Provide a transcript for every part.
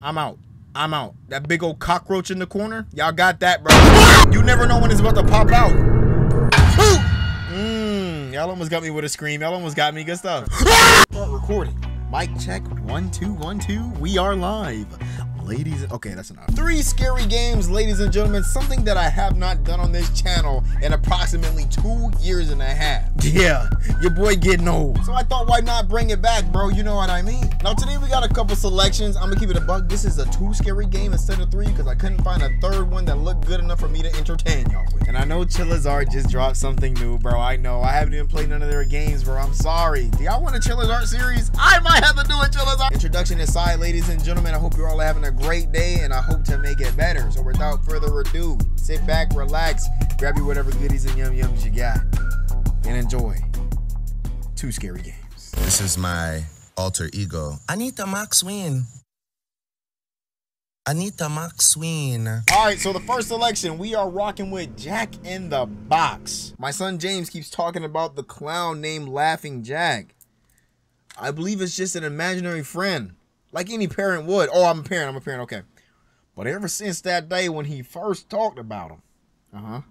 I'm out. I'm out. That big old cockroach in the corner, y'all got that, bro. You never know when it's about to pop out. Y'all almost got me with a scream. Y'all almost got me. Good stuff. Start recording. Mic check. 1 2 1 2. We are live, ladies. Okay, that's enough. 3 scary games, ladies and gentlemen. Something that I have not done on this channel in approximately 2.5 years. Yeah, your boy getting old. So I thought, why not bring it back, bro? You know what I mean? Now today we got a couple selections. I'm gonna keep it a buck. This is a 2 scary game instead of 3 because I couldn't find a 3rd one that looked good enough for me to entertain y'all with. And I know Chilla's Art just dropped something new, bro. I know. I haven't even played none of their games, bro. I'm sorry. Do y'all want a Chilla's Art series? I might have to do a Chilla's Art. Introduction aside, ladies and gentlemen, I hope you're all having a great day and I hope to make it better. So without further ado, sit back, relax, grab you whatever goodies and yum yums you got, and enjoy 2 scary games. This is my alter ego. Anita Maxween. All right, so the first selection, we are rocking with Jack in the Box. My son James keeps talking about the clown named Laughing Jack. I believe it's just an imaginary friend, like any parent would. Oh, I'm a parent, okay. But ever since that day when he first talked about him,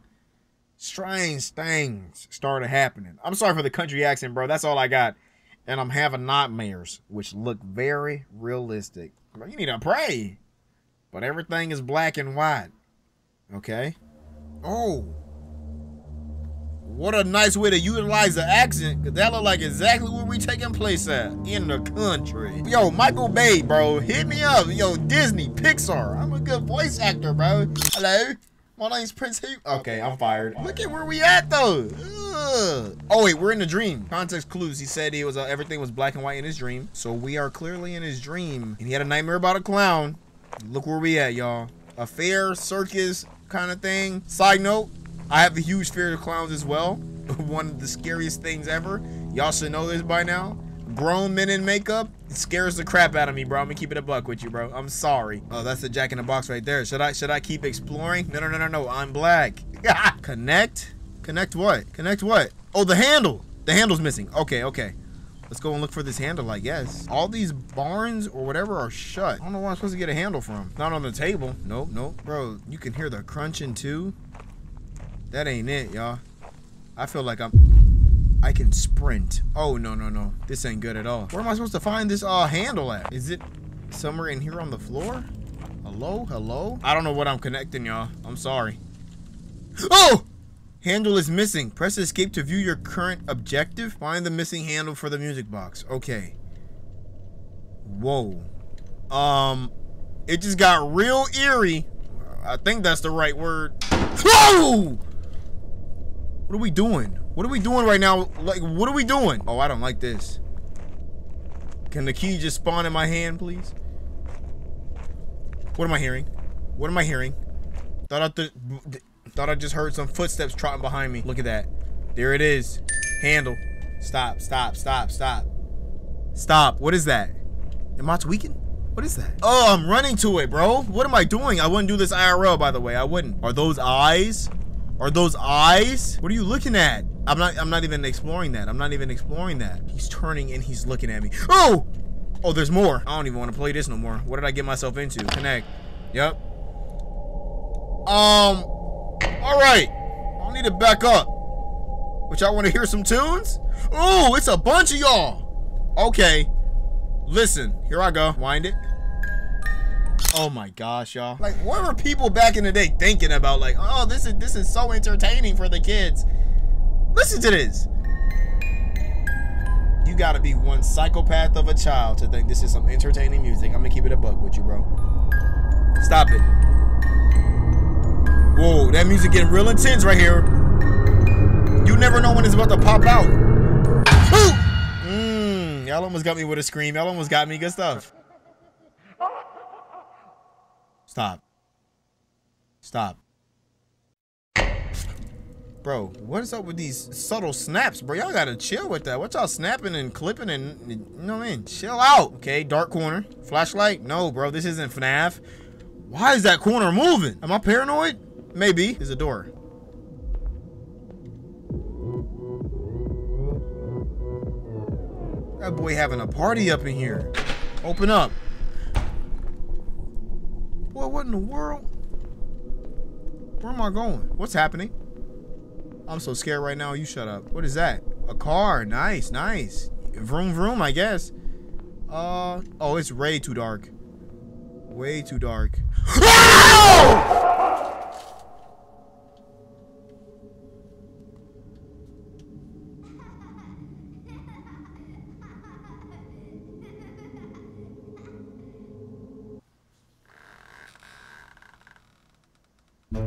strange things started happening. I'm sorry for the country accent, bro. That's all I got. And I'm having nightmares, which look very realistic. Bro, you need to pray. But everything is black and white. Okay. Oh. What a nice way to utilize the accent, because that look like exactly where we taking place at, in the country. Yo, Michael Bay, bro, hit me up. Yo, Disney, Pixar, I'm a good voice actor, bro. Hello, my name's Prince Hooper. Okay, I'm fired. Look at where we at, though. Ugh. Oh, wait, we're in the dream. Context clues, he said he was everything was black and white in his dream, so we are clearly in his dream, and he had a nightmare about a clown. Look where we at, y'all. A fair, circus kind of thing. Side note, I have a huge fear of clowns as well. One of the scariest things ever. Y'all should know this by now. Grown men in makeup, it scares the crap out of me, bro. I'm gonna keep it a buck with you, bro. I'm sorry. Oh, that's the Jack in the Box right there. Should I keep exploring? No. I'm black. Connect? Connect what? Connect what? Oh, the handle. The handle's missing. Okay. Let's go and look for this handle, I guess. All these barns or whatever are shut. I don't know where I'm supposed to get a handle from. Not on the table. Nope. Bro, you can hear the crunching too. That ain't it, y'all. I feel like I can sprint. Oh, no. This ain't good at all. Where am I supposed to find this handle at? Is it somewhere in here on the floor? Hello? I don't know what I'm connecting, y'all. I'm sorry. Oh! Handle is missing. Press escape to view your current objective. Find the missing handle for the music box. Okay. Whoa. It just got real eerie. I think that's the right word. Whoa! What are we doing? What are we doing right now? Like, what are we doing? Oh, I don't like this. Can the key just spawn in my hand, please? What am I hearing? Thought I just heard some footsteps trotting behind me. Look at that. There it is. Handle. Stop. What is that? Am I tweaking? What is that? Oh, I'm running to it, bro. What am I doing? I wouldn't do this IRL, by the way. I wouldn't. Are those eyes? What are you looking at? I'm not even exploring that. He's turning and he's looking at me. Oh, there's more. I don't even want to play this no more. What did I get myself into? Connect. Yep. All right. I need to back up. Which I want to hear some tunes? Oh, it's a bunch of y'all. Okay. Listen, here I go. Wind it. Oh my gosh, y'all. Like, what were people back in the day thinking about? Like, oh, this is so entertaining for the kids. Listen to this. You gotta be one psychopath of a child to think this is some entertaining music. I'm gonna keep it a buck with you, bro. Stop it. Whoa, that music getting real intense right here. You never know when it's about to pop out. Ooh! Y'all almost got me with a scream. Y'all almost got me. Good stuff. Stop. Bro, what is up with these subtle snaps, bro? Y'all gotta chill with that. What y'all snapping and clipping and, you know what I mean? Chill out. Okay, dark corner. Flashlight? No, bro, this isn't FNAF. Why is that corner moving? Am I paranoid? Maybe. There's a door. That boy having a party up in here. Open up. Well, what in the world? Where am I going? What's happening? I'm so scared right now. You shut up. What is that? A car. Nice, nice. Vroom, vroom, I guess. Oh, it's way too dark. Way too dark.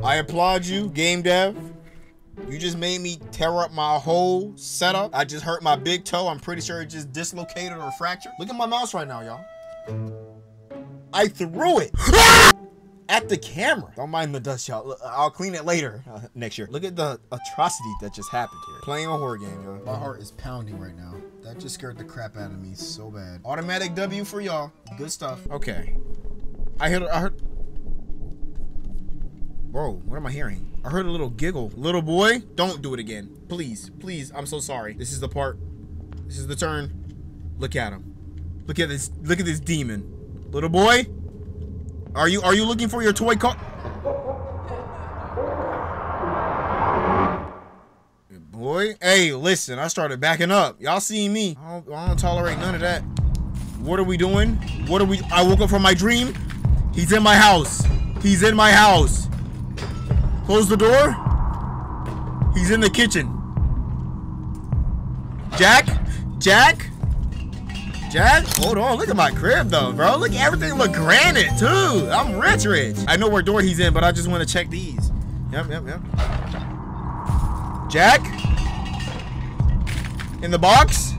I applaud you, game dev. You just made me tear up my whole setup. I just hurt my big toe. I'm pretty sure it just dislocated or fractured. Look at my mouse right now, y'all. I threw it at the camera. Don't mind the dust, y'all. I'll clean it later, next year. Look at the atrocity that just happened here. Playing a horror game, y'all. My heart is pounding right now. That just scared the crap out of me so bad. Automatic W for y'all. Good stuff. Okay. I heard... Bro, what am I hearing? I heard a little giggle. Little boy, don't do it again. Please, please, I'm so sorry. This is the part. This is the turn. Look at him. Look at this demon. Little boy, are you looking for your toy car? Good boy. Hey, listen, I started backing up. Y'all see me. I don't tolerate none of that. What are we doing? I woke up from my dream. He's in my house. He's in my house. Close the door. He's in the kitchen. Jack? Jack? Jack? Hold on. Look at my crib, though, bro. Look, everything look granite, too. I'm rich. I know what door he's in, but I just want to check these. Yep. Jack? In the box?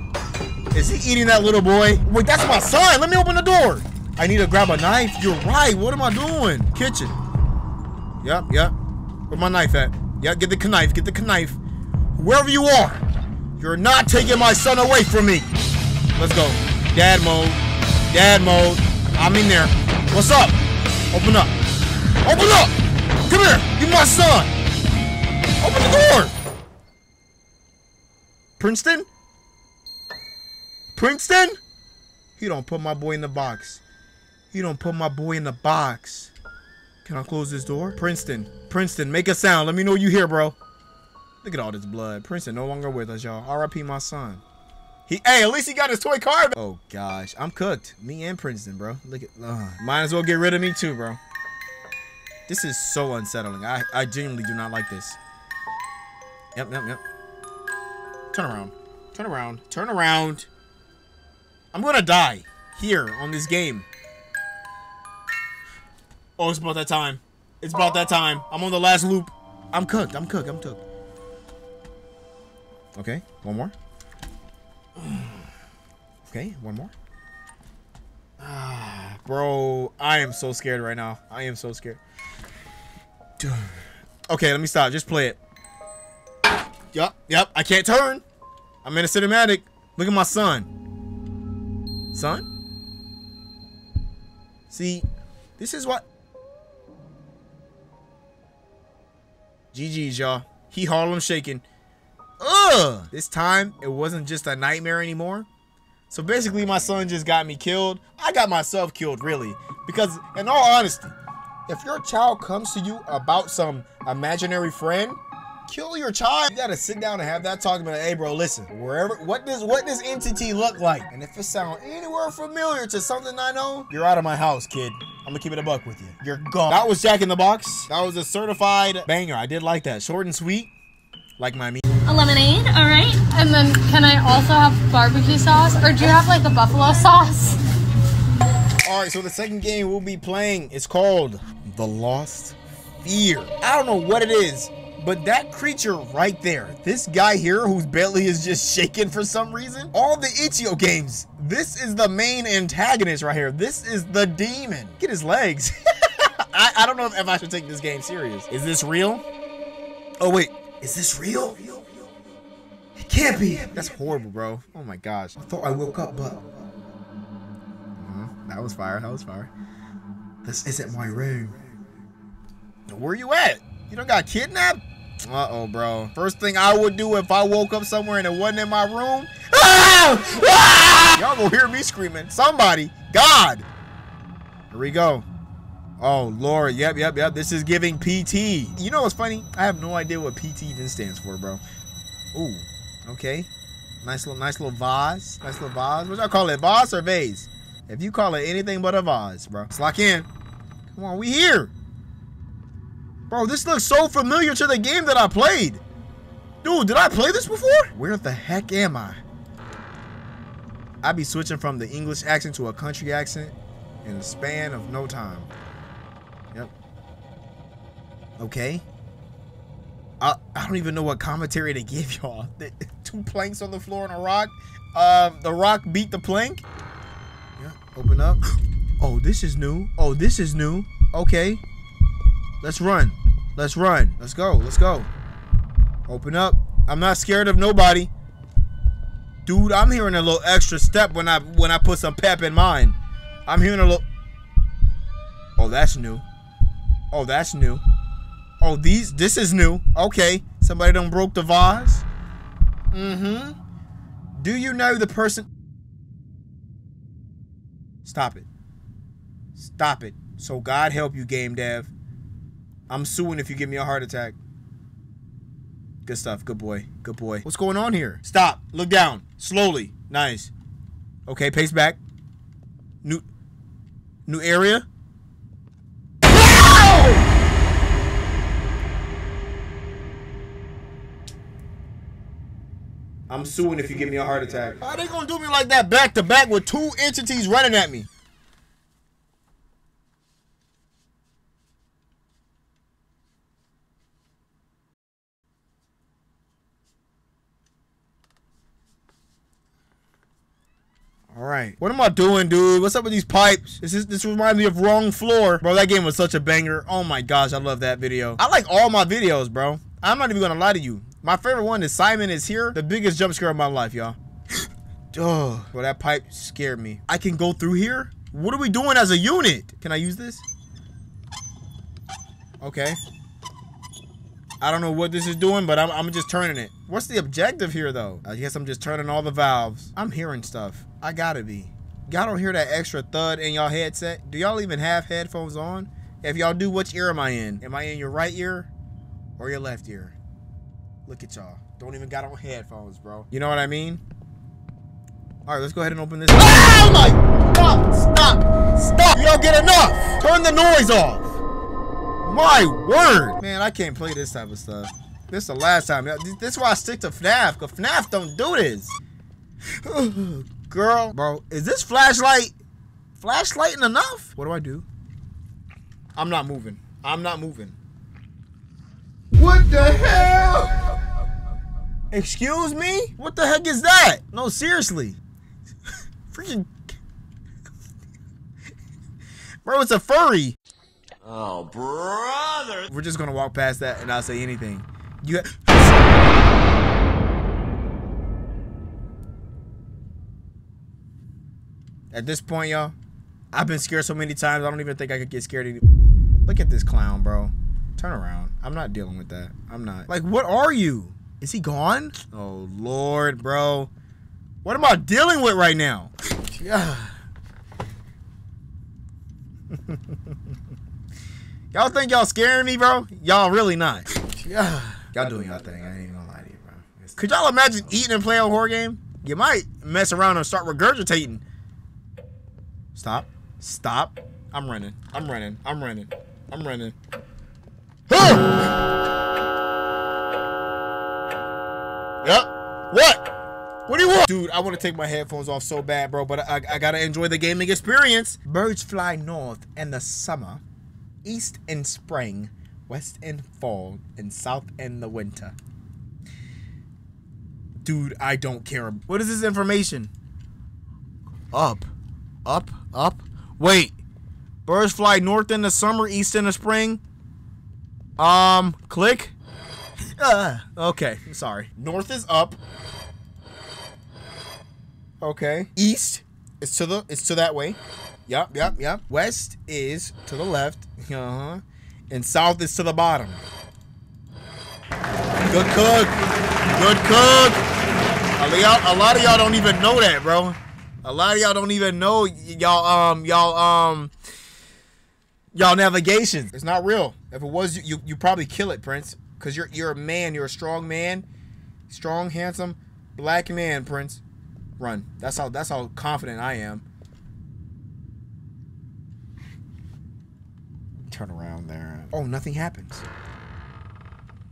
Is he eating that little boy? Wait, that's my son. Let me open the door. I need to grab a knife. You're right. What am I doing? Kitchen. Yep. Where my knife at? Yeah, get the knife, get the knife. Wherever you are, you're not taking my son away from me. Let's go. Dad mode. Dad mode. I'm in there. What's up? Open up. Open up! Come here! You're my son! Open the door! Princeton? Princeton? He don't put my boy in the box. He don't put my boy in the box. Can I close this door? Princeton. Princeton, make a sound. Let me know you here, bro. Look at all this blood. Princeton no longer with us, y'all. R.I.P. my son. Hey, at least he got his toy car. Oh, gosh. I'm cooked. Me and Princeton, bro. Look at... Might as well get rid of me, too, bro. This is so unsettling. I genuinely do not like this. Yep. Turn around. Turn around. Turn around. I'm gonna die here on this game. Oh, it's about that time. It's about that time. I'm on the last loop. I'm cooked. I'm cooked. I'm cooked. Okay, one more. Okay, one more. Ah, bro, I am so scared right now. I am so scared. Dude. Okay, let me stop. Just play it. Yep. I can't turn. I'm in a cinematic. Look at my son. Son? See, this is what... GG's, y'all. He Harlem shaking. Ugh! This time, it wasn't just a nightmare anymore. So basically, my son just got me killed. I got myself killed, really. Because, in all honesty, if your child comes to you about some imaginary friend, kill your child. You gotta sit down and have that talk about, hey, bro, listen, wherever, what does entity look like? And if it sounds anywhere familiar to something I know, you're out of my house, kid. I'm gonna keep it a buck with you. You're gone. That was Jack in the Box. That was a certified banger. I did like that. Short and sweet, like my meat. A lemonade, all right. And then can I also have barbecue sauce? Or do you have like a buffalo sauce? All right, so the second game we'll be playing is called The Lost Fear. I don't know what it is, but that creature right there, this guy here whose belly is just shaking for some reason, all the Itch.io games, this is the main antagonist right here. This is the demon. Look at his legs. I don't know if I should take this game serious. Is this real? Oh, wait. Is this real? It can't be. That's horrible, bro. Oh, my gosh. I thought I woke up, but... that was fire. That was fire. This isn't my room. Where you at? You don't got kidnapped? Uh-oh, bro. First thing I would do if I woke up somewhere and it wasn't in my room. Ah! Ah! Y'all gonna hear me screaming. Somebody. God. Here we go. Oh, Lord. Yep. This is giving PT. You know what's funny? I have no idea what PT even stands for, bro. Ooh. Okay. Nice little vase. Nice little vase. What y'all call it? Vase or vase? If you call it anything but a vase, bro. Let's lock in. Come on. We here. Bro, this looks so familiar to the game that I played. Dude, did I play this before? Where the heck am I? I be switching from the English accent to a country accent in the span of no time. Yep. Okay. I don't even know what commentary to give y'all. Two planks on the floor and a rock. The rock beat the plank. Yep. Open up. Oh, this is new. Oh, this is new. Okay. Let's run. Let's run. Let's go. Let's go. Open up. I'm not scared of nobody. Dude, I'm hearing a little extra step when I put some pep in mine. I'm hearing a little... Oh, that's new. Oh, that's new. Oh, this is new. Okay. Somebody done broke the vase. Mm-hmm. Do you know the person... Stop it. Stop it. So God help you, game dev. I'm suing if you give me a heart attack. Good stuff. Good boy. Good boy. What's going on here? Stop. Look down. Slowly. Nice. Okay, pace back. New area. I'm suing if you give me a heart attack. How they gonna do me like that back to back with two entities running at me? All right. What am I doing, dude? What's up with these pipes? This reminds me of Wrong Floor. Bro, that game was such a banger. Oh my gosh, I love that video. I like all my videos, bro. I'm not even gonna lie to you. My favorite one is Simon Is Here. The biggest jump scare of my life, y'all. Duh. Bro, that pipe scared me. I can go through here? What are we doing as a unit? Can I use this? Okay. I don't know what this is doing, but I'm just turning it. What's the objective here, though? I guess I'm just turning all the valves. I'm hearing stuff. I gotta be. Y'all don't hear that extra thud in y'all headset? Do y'all even have headphones on? If y'all do, which ear am I in? Am I in your right ear or your left ear? Look at y'all. Don't even got on headphones, bro. You know what I mean? All right, let's go ahead and open this. Oh my! Stop! Stop! Stop! You don't get enough! Turn the noise off! My word! Man, I can't play this type of stuff. This is the last time. This is why I stick to FNAF, because FNAF don't do this. Girl. Bro, is this flashlighting enough? What do? I'm not moving. I'm not moving. What the hell? Excuse me? What the heck is that? No, seriously. Freaking... Bro, it's a furry. Oh, brother. We're just gonna walk past that and I'll say anything. You At this point, y'all, I've been scared so many times, I don't even think I could get scared anymore. Look at this clown, bro. Turn around. I'm not dealing with that. I'm not. Like, what are you? Is he gone? Oh, Lord, bro. What am I dealing with right now? Yeah. Y'all think y'all scaring me, bro? Y'all really not. Y'all doing y'all thing. I ain't even gonna lie to you, bro. Could y'all imagine eating and playing a horror game? You might mess around and start regurgitating. Stop. Stop. I'm running. I'm running. I'm running. I'm running. Yep. What? What do you want? Dude, I want to take my headphones off so bad, bro, but I gotta enjoy the gaming experience. Birds fly north in the summer. East in spring, west in fall, and south in the winter. Dude, I don't care. What is this information? Up. Wait. Birds fly north in the summer, east in the spring. Click. Okay, I'm sorry. North is up. Okay. East is to that way. Yep. West is to the left. And south is to the bottom. Good cook. Good cook. A lot of y'all don't even know that, bro. A lot of y'all don't even know y'all Y'all navigations. It's not real. If it was, you probably kill it, Prince. Because you're a man. You're a strong man. Strong, handsome, black man, Prince. Run. That's how confident I am. Turn around there. Oh, nothing happens.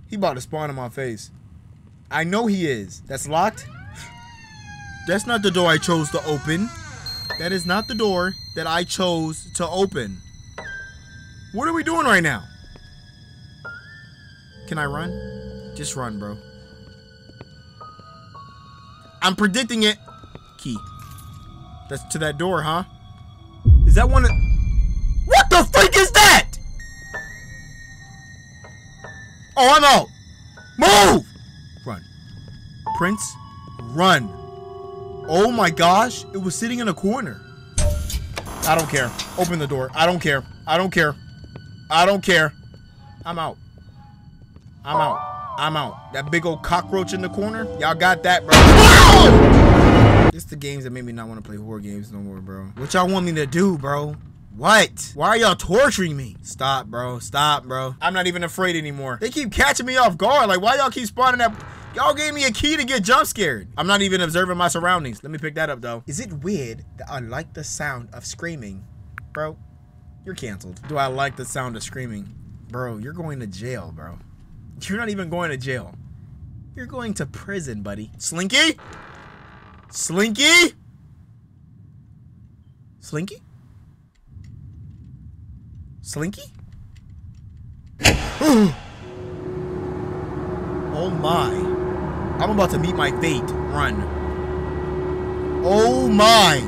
He about to spawn in my face. I know he is. That's locked. That's not the door I chose to open. That is not the door that I chose to open. What are we doing right now? Can I run? Just run, bro. I'm predicting it. Key. That's to that door, huh? Is that one of... What the freak is that? Oh, I'm out. Move! Run. Prince, run. Oh my gosh, it was sitting in a corner. I don't care. Open the door. I don't care. I don't care. I don't care. I'm out. I'm out. I'm out. That big old cockroach in the corner. Y'all got that, bro. No! It's the games that made me not want to play horror games no more, bro. What y'all want me to do, bro? What? Why are y'all torturing me? Stop, bro. Stop, bro. I'm not even afraid anymore. They keep catching me off guard. Like, why y'all keep spawning that? Y'all gave me a key to get jump scared. I'm not even observing my surroundings. Let me pick that up, though. Is it weird that I like the sound of screaming? Bro, you're canceled. Do I like the sound of screaming? Bro, you're going to jail, bro. You're not even going to jail. You're going to prison, buddy. Slinky? Slinky? Slinky? Slinky? Oh my. I'm about to meet my fate. Run. Oh my.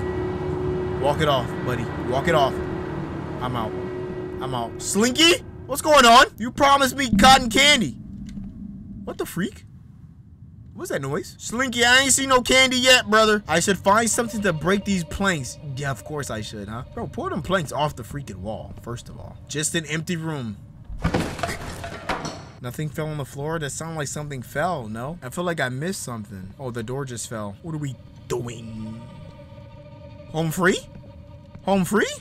Walk it off, buddy. Walk it off. I'm out. I'm out. Slinky? What's going on? You promised me cotton candy. What the freak? What's that noise? Slinky, I ain't seen no candy yet, brother. I should find something to break these planks. Yeah, of course I should, huh? Bro, pull them planks off the freaking wall, first of all. Just an empty room. Nothing fell on the floor? That sounded like something fell, no? I feel like I missed something. Oh, the door just fell. What are we doing? Home free? Home free?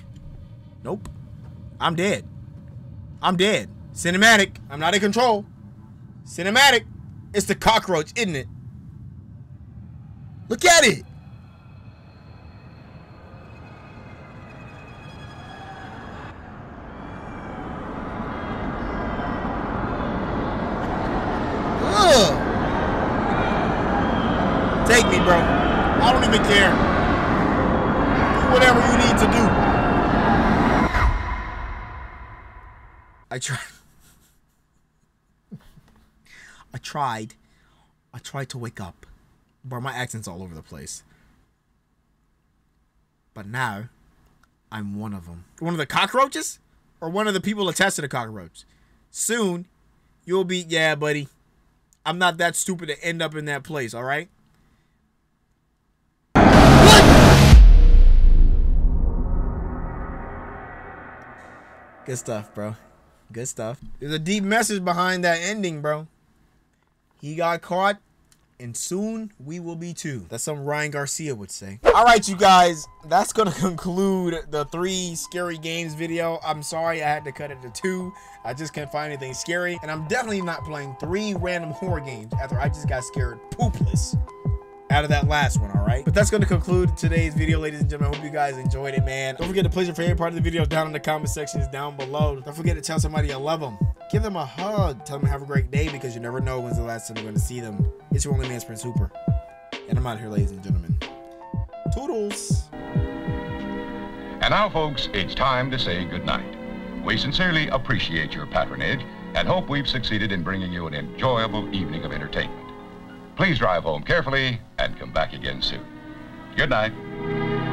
Nope. I'm dead. I'm dead. Cinematic. I'm not in control. Cinematic. It's the cockroach, isn't it? Look at it. Ugh. Take me, bro. I don't even care. Do whatever you need to do. I tried to wake up, but my accent's all over the place. But now, I'm one of them. One of the cockroaches? Or one of the people attached to the cockroach? Soon, you'll be, yeah, buddy. I'm not that stupid to end up in that place, all right? What? Good stuff, bro. Good stuff. There's a deep message behind that ending, bro. He got caught, and soon we will be too. That's something Ryan Garcia would say. All right, you guys, that's gonna conclude the 3 scary games video. I'm sorry I had to cut it to 2. I just couldn't find anything scary, and I'm definitely not playing 3 random horror games after I just got scared poopless out of that last one, all right? But that's gonna conclude today's video, ladies and gentlemen. I hope you guys enjoyed it, man. Don't forget to place your favorite part of the video down in the comment sections down below. Don't forget to tell somebody you love them. Give them a hug. Tell them have a great day because you never know when's the last time you're gonna see them. It's your only man's Prince Hooper. And I'm out here, ladies and gentlemen. Toodles. And now, folks, it's time to say goodnight. We sincerely appreciate your patronage and hope we've succeeded in bringing you an enjoyable evening of entertainment. Please drive home carefully and come back again soon. Good night.